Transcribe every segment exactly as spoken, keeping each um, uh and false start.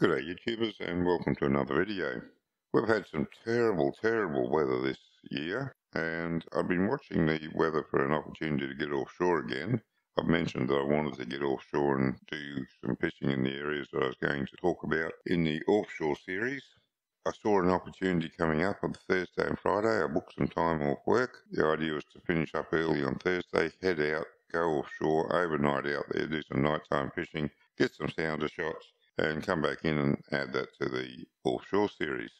G'day YouTubers and welcome to another video. We've had some terrible, terrible weather this year and I've been watching the weather for an opportunity to get offshore again. I've mentioned that I wanted to get offshore and do some fishing in the areas that I was going to talk about in the offshore series. I saw an opportunity coming up on Thursday and Friday. I booked some time off work. The idea was to finish up early on Thursday, head out, go offshore, overnight out there, do some nighttime fishing, get some sounder shots, and come back in and add that to the offshore series.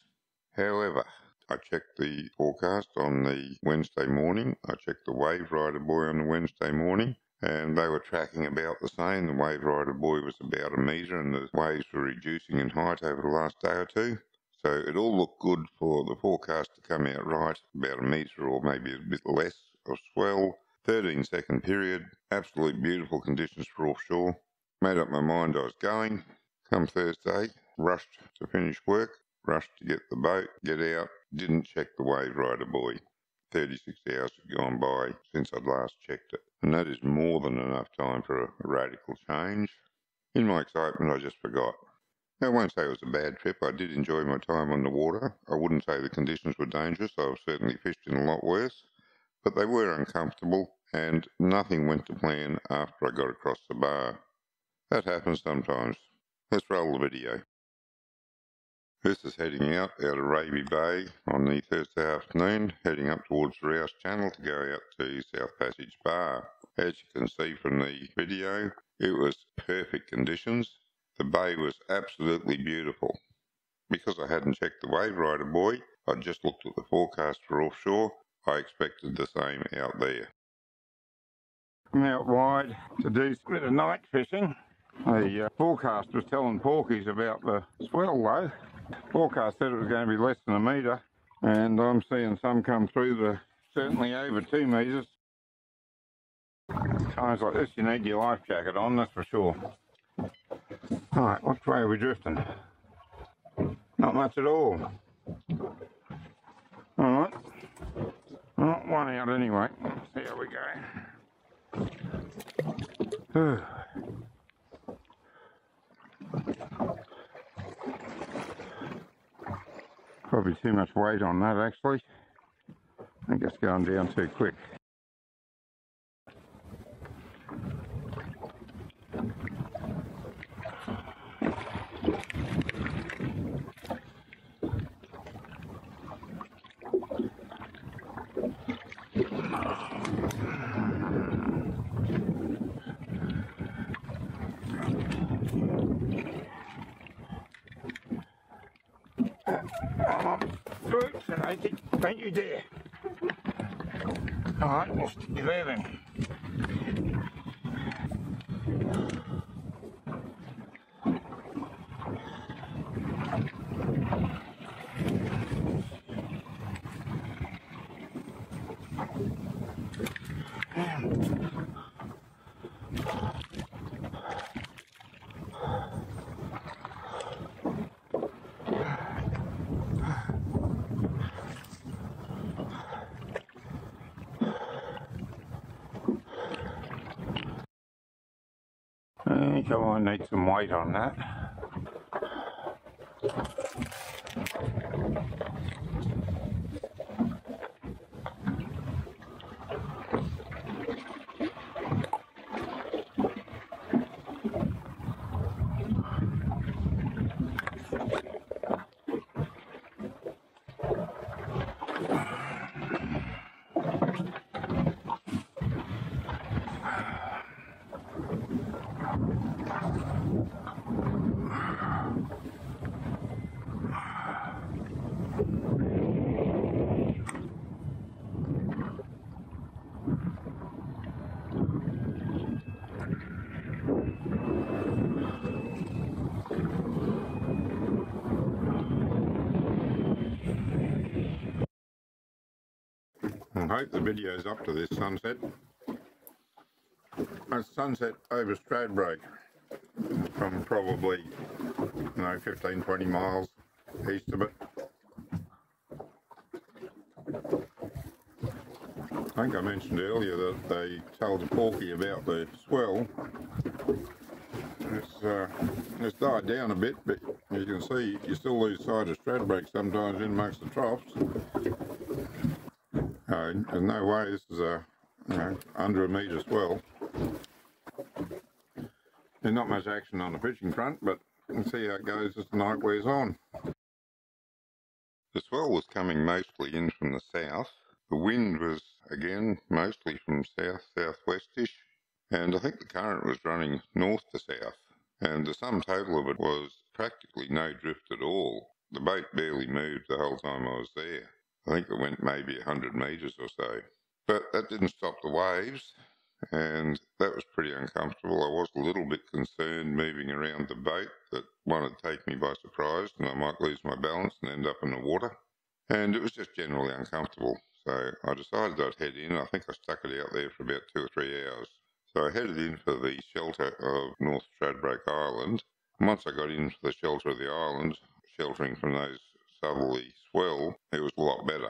However, I checked the forecast on the Wednesday morning, I checked the Wave Rider Buoy on the Wednesday morning, and they were tracking about the same. The Wave Rider Buoy was about a metre and the waves were reducing in height over the last day or two. So it all looked good for the forecast to come out right, about a metre or maybe a bit less of swell. thirteen second period, absolute beautiful conditions for offshore. Made up my mind I was going. Come Thursday, rushed to finish work, rushed to get the boat, get out, didn't check the Wave Rider Buoy. thirty-six hours had gone by since I'd last checked it, and that is more than enough time for a radical change. In my excitement, I just forgot. Now, I won't say it was a bad trip. I did enjoy my time on the water. I wouldn't say the conditions were dangerous. I've certainly fished in a lot worse, but they were uncomfortable, and nothing went to plan after I got across the bar. That happens sometimes. Let's roll the video. This is heading out, out of Raby Bay on the Thursday afternoon, heading up towards the Rouse Channel to go out to South Passage Bar. As you can see from the video, it was perfect conditions. The bay was absolutely beautiful. Because I hadn't checked the Wave Rider Buoy, I just looked at the forecast for offshore. I expected the same out there. I'm out wide to do a bit of night fishing. The uh, forecast was telling porkies about the swell though. Forecast said it was going to be less than a metre, and I'm seeing some come through that are certainly over two metres. Times like this you need your life jacket on, that's for sure. Alright, which way are we drifting? Not much at all. Alright. Well, one out anyway. Let's see how we go. Probably too much weight on that actually. I think it's going down too quick. Don't you dare. Alright, we'll stick you there then. So I need some weight on that. I hope the video's up to this sunset. That's sunset over Stradbroke from probably, you know, fifteen, twenty miles east of it. I think I mentioned earlier that they told the porky about the swell. It's, uh, it's died down a bit, but As you can see, you still lose sight of Stradbroke sometimes in amongst the troughs. Uh, there's no way this is a you know, under a metre swell. There's not much action on the fishing front, but you can see how it goes as the night wears on. The swell was coming mostly in from the south. The wind was, again, mostly from south-southwestish, and I think the current was running north to south, and the sum total of it was practically no drift at all. The boat barely moved the whole time I was there. I think it went maybe a hundred metres or so. But that didn't stop the waves, and that was pretty uncomfortable. I was a little bit concerned moving around the boat that one would take me by surprise and I might lose my balance and end up in the water. And it was just generally uncomfortable. So I decided I'd head in. I think I stuck it out there for about two or three hours. So I headed in for the shelter of North Stradbroke Island. And once I got into the shelter of the island, sheltering from those southerly swell, it was a lot better.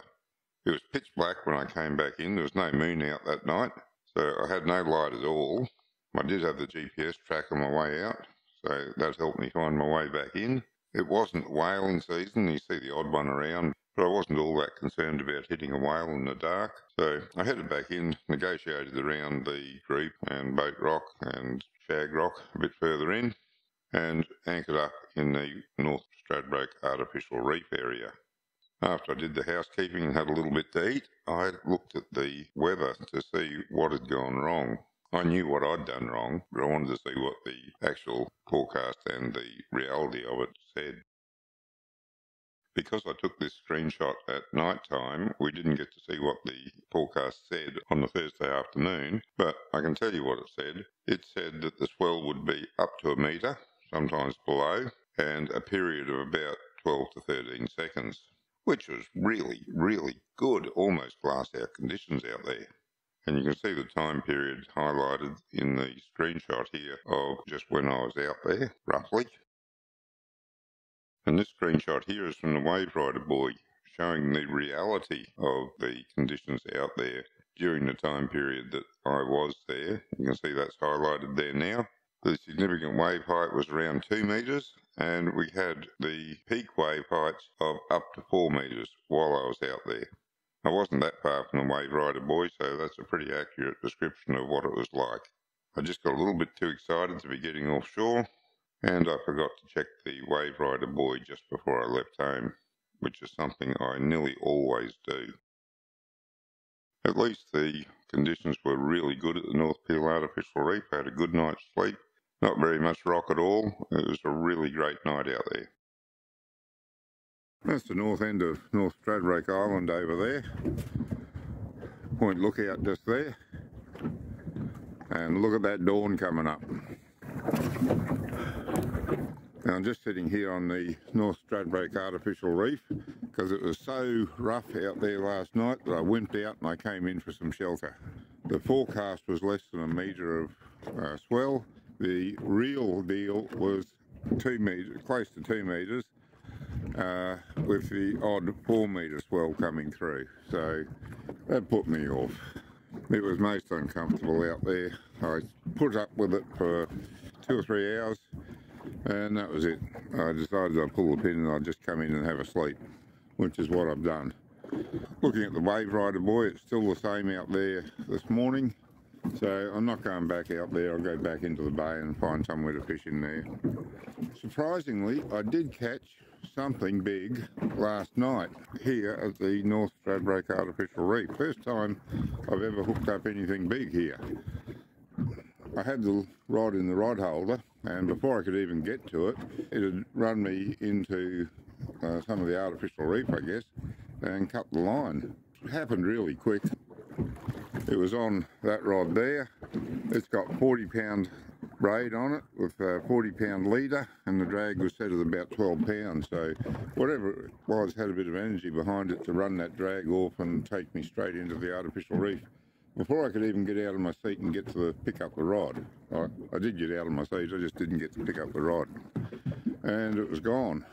It was pitch black when I came back in. There was no moon out that night. So I had no light at all. I did have the G P S track on my way out, so that helped me find my way back in. It wasn't whaling season, you see the odd one around, but I wasn't all that concerned about hitting a whale in the dark. So I headed back in, negotiated around the group and Boat Rock and Shag Rock a bit further in, and anchored up in the North Stradbroke Artificial Reef area. After I did the housekeeping and had a little bit to eat, I looked at the weather to see what had gone wrong. I knew what I'd done wrong, but I wanted to see what the actual forecast and the reality of it said. Because I took this screenshot at night time, we didn't get to see what the forecast said on the Thursday afternoon, but I can tell you what it said. It said that the swell would be up to a metre, sometimes below, and a period of about twelve to thirteen seconds. Which was really, really good, almost glass-out conditions out there. And you can see the time period highlighted in the screenshot here of just when I was out there, roughly. And this screenshot here is from the Wave Rider Buoy, showing the reality of the conditions out there during the time period that I was there. You can see that's highlighted there now. The significant wave height was around two metres, and we had the peak wave heights of up to four metres while I was out there. I wasn't that far from the Wave Rider Buoy, so that's a pretty accurate description of what it was like. I just got a little bit too excited to be getting offshore, and I forgot to check the Wave Rider Buoy just before I left home, which is something I nearly always do. At least the conditions were really good at the North Peel Artificial Reef. I had a good night's sleep. Not very much rock at all. It was a really great night out there. That's the north end of North Stradbroke Island over there. Point Lookout just there. And look at that dawn coming up. Now I'm just sitting here on the North Stradbroke Artificial Reef because it was so rough out there last night that I wimped out and I came in for some shelter. The forecast was less than a metre of uh, swell. The real deal was two meters, close to two metres, uh, with the odd four metre swell coming through. So that put me off. It was most uncomfortable out there. I put up with it for two or three hours, and that was it. I decided I'd pull the pin and I'd just come in and have a sleep, which is what I've done. Looking at the Wave Rider Buoy, it's still the same out there this morning. So I'm not going back out there. I'll go back into the bay and find somewhere to fish in there. Surprisingly, I did catch something big last night here at the North Stradbroke Artificial Reef. First time I've ever hooked up anything big here. I had the rod in the rod holder, and before I could even get to it, it had run me into uh, some of the artificial reef, I guess, and cut the line. It happened really quick. It was on that rod there. It's got forty pound braid on it with a forty pound leader, and the drag was set at about twelve pounds. So whatever it was had a bit of energy behind it to run that drag off and take me straight into the artificial reef. Before I could even get out of my seat and get to the, pick up the rod. I, I did get out of my seat, I just didn't get to pick up the rod. And it was gone.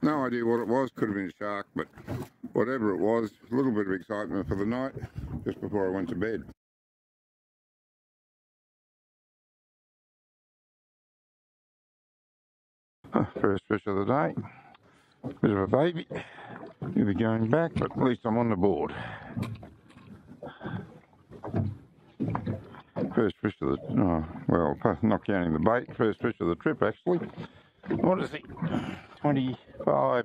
No idea what it was, could have been a shark, but whatever it was, a little bit of excitement for the night just before I went to bed. First fish of the day. Bit of a baby. He'll be going back, but at least I'm on the board. First fish of the, oh, well, not counting the bait, first fish of the trip actually. What is it? twenty-five.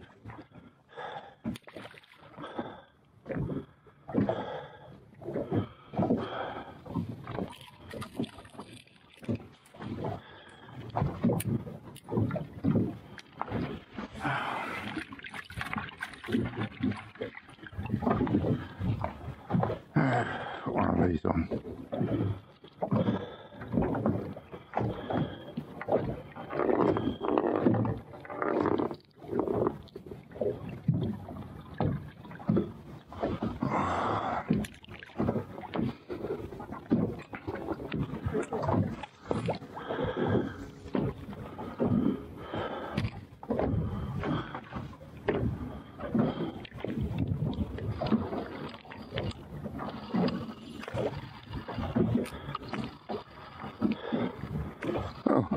One of these on.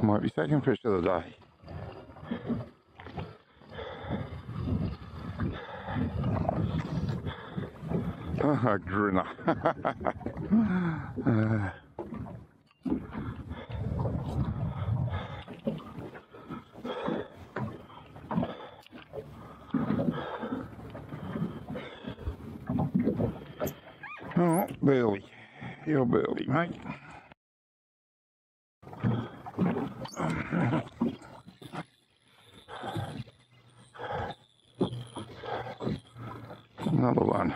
Might be second fish of the day. Oh, a grinner. uh, oh, Burley. You're Burley, mate. Another one.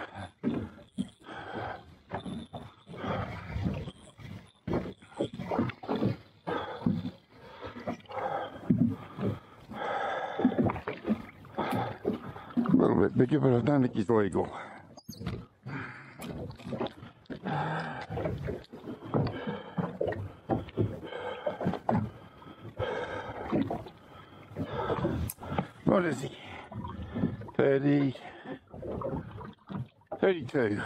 A little bit bigger, but I don't think he's legal. What is he? Thirty. Thirty-two.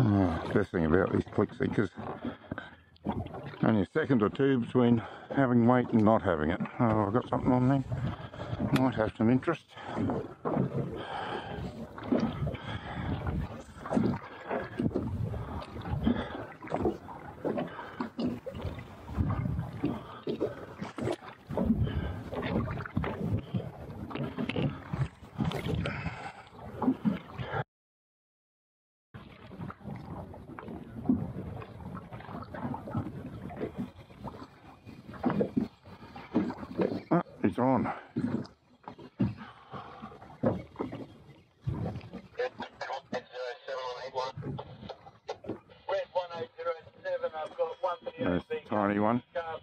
Oh, best thing about these click sinkers, only a second or two between having weight and not having it. Oh, I've got something on there. Might have some interest. It's on. There's a tiny one. Oh,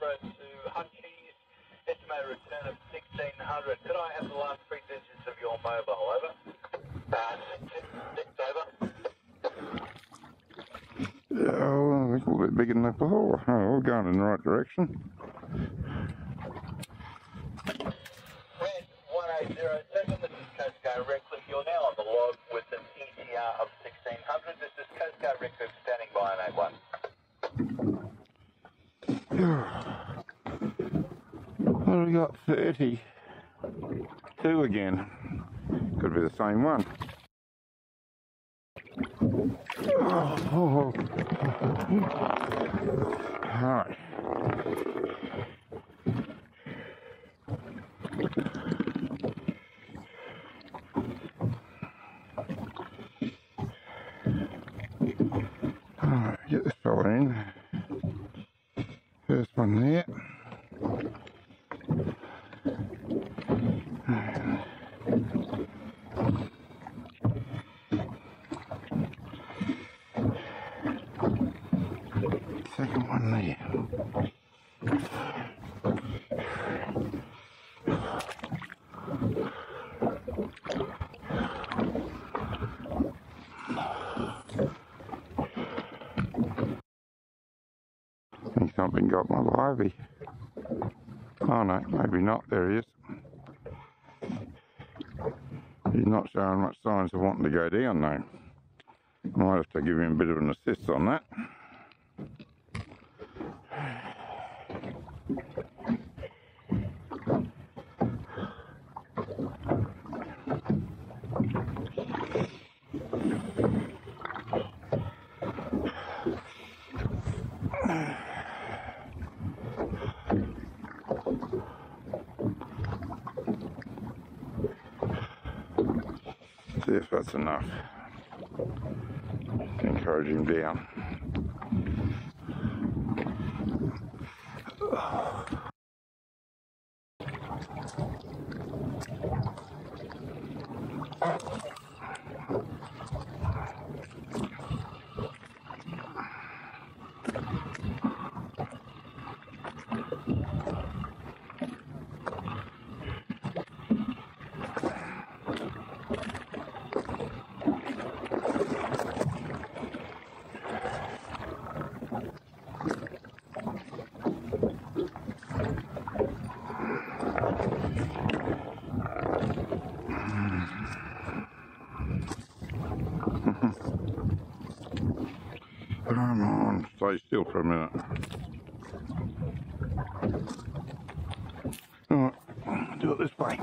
it's a little bit bigger than that before. Oh, we're going in the right direction. Well, we got thirty-two again. Could be the same one. Oh, oh, oh. Alright. Alright, get this fella in. First one there. Second one there. I think something got my livey. Oh no, maybe not. There he is. He's not showing much signs of wanting to go down though. I might have to give him a bit of an assist on that. See if that's enough to encourage him down. Still for a minute. All right, I'll do it this way.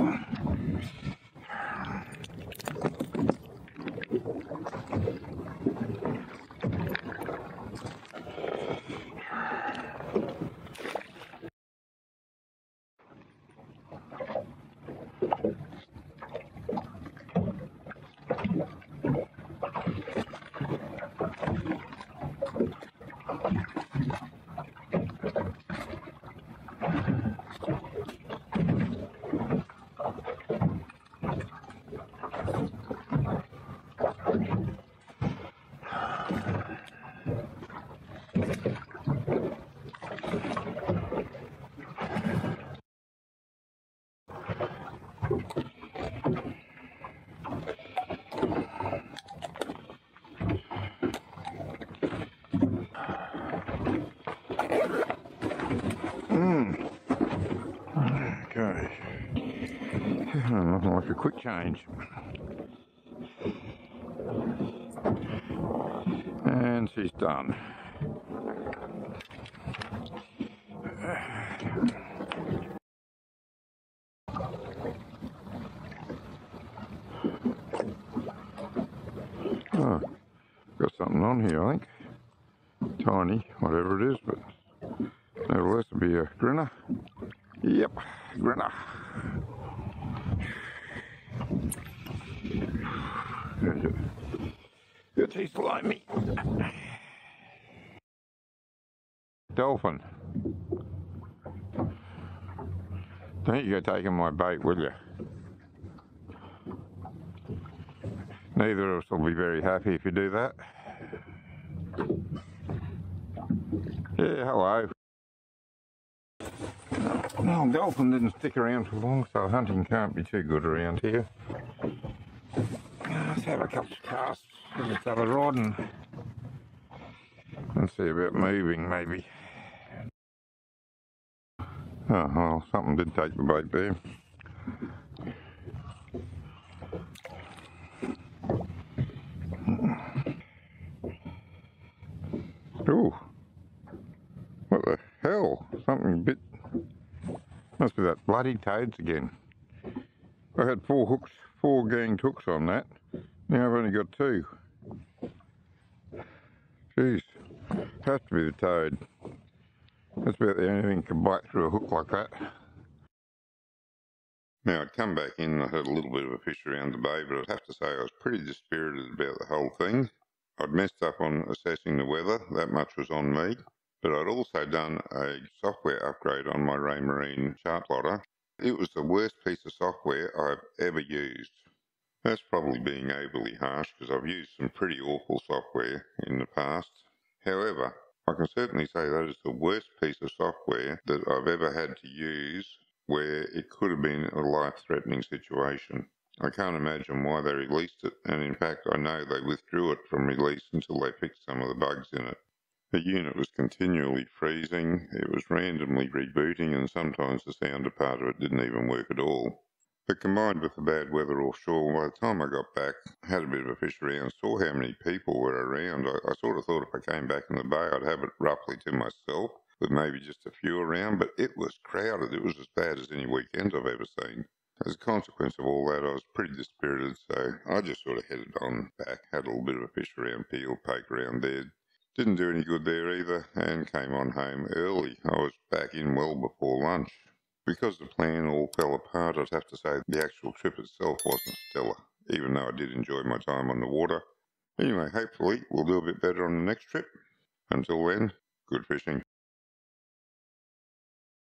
Nothing like a quick change. And she's done. Oh, got something on here, I think. Tiny, whatever it is, but nevertheless, it'll be a grinner. Yep, grinner. Good teeth below me. Dolphin. Don't think you're taking my bait, will you? Neither of us will be very happy if you do that. Yeah, hello. No, dolphin didn't stick around for long, so hunting can't be too good around here. Let's have a couple of casts with this other rod and, and see about moving, maybe. Oh, well, something did take the bait there. Ooh. What the hell? Something bit... Must be that bloody toads again. I had four hooks, four ganged hooks on that. Now I've only got two. Jeez, has to be the toad. That's about the only thing that can bite through a hook like that. Now I'd come back in and I had a little bit of a fish around the bay, but I'd have to say I was pretty dispirited about the whole thing. I'd messed up on assessing the weather, that much was on me. But I'd also done a software upgrade on my Raymarine chart plotter. It was the worst piece of software I've ever used. That's probably being overly harsh because I've used some pretty awful software in the past. However, I can certainly say that is the worst piece of software that I've ever had to use where it could have been a life-threatening situation. I can't imagine why they released it, and in fact I know they withdrew it from release until they fixed some of the bugs in it. The unit was continually freezing, it was randomly rebooting, and sometimes the sounder part of it didn't even work at all. But combined with the bad weather offshore, by the time I got back, had a bit of a fish around, saw how many people were around, I, I sort of thought if I came back in the bay I'd have it roughly to myself. with maybe just a few around, but it was crowded. It was as bad as any weekend I've ever seen. As a consequence of all that, I was pretty dispirited, so I just sort of headed on back, had a little bit of a fish around Peel, poke around there. Didn't do any good there either, and came on home early. I was back in well before lunch. Because the plan all fell apart, I'd have to say the actual trip itself wasn't stellar, even though I did enjoy my time on the water. Anyway, hopefully we'll do a bit better on the next trip. Until then, good fishing.